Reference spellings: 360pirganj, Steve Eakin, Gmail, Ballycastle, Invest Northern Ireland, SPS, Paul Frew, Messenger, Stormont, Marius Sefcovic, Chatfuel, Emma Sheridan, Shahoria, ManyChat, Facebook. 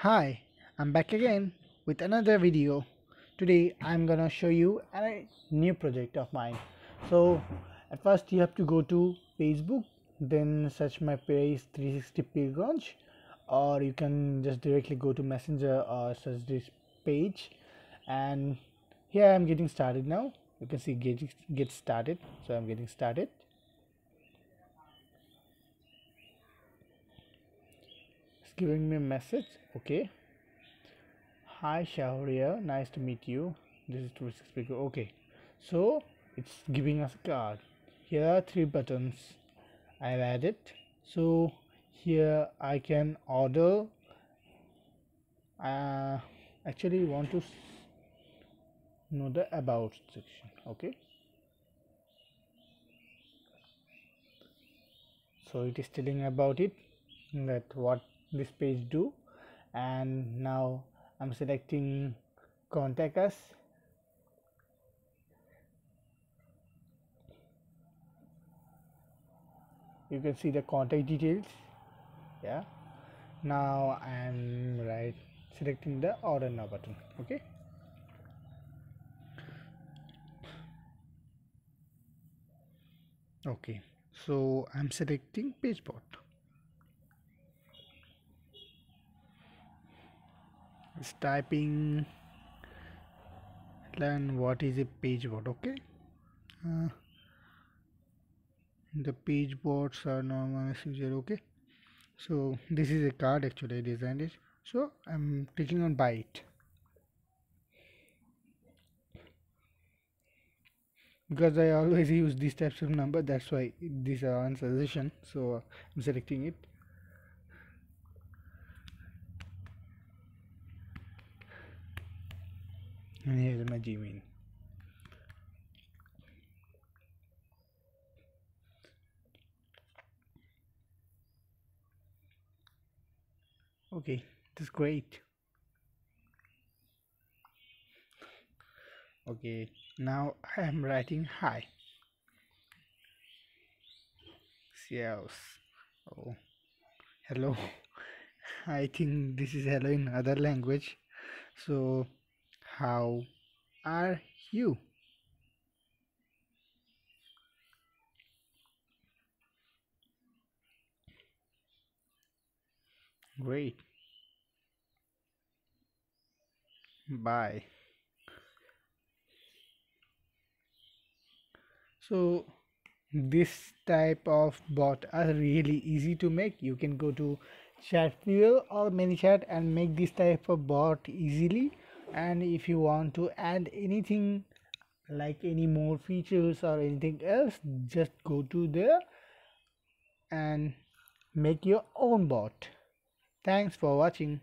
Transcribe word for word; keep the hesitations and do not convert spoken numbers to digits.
Hi, I'm back again with another video. Today I'm gonna show you a new project of mine. So at first you have to go to Facebook, then search my page three sixty pirganj, or you can just directly go to Messenger or search this page. And here I'm getting started now. You can see get, get started. So I'm getting started. Giving me a message. Okay, hi Shahoria, nice to meet you, this is three sixty pirganj. Okay, so it's giving us a card. Here are three buttons I've added. So here I can order. uh, actually want to know the about section. Okay, so it is telling about it, that what this page do. And now I'm selecting contact us, you can see the contact details. Yeah, now I'm right selecting the order now button. Okay, okay, so I'm selecting page bot. It's typing, learn what is a page bot. Okay, uh, the page bots are normal user. Okay, so this is a card, actually I designed it, so I'm clicking on buy it, because I always use these types of number, that's why these are on suggestion. So I'm selecting it. And here is my Gmail. Okay, that's great. Okay, now I am writing hi. Yes. Oh, hello. I think this is hello in other language. So how are you? Great. Bye. So this type of bot are really easy to make. You can go to Chatfuel or ManyChat and make this type of bot easily. And if you want to add anything, like any more features or anything else, just go to there and make your own bot. Thanks for watching.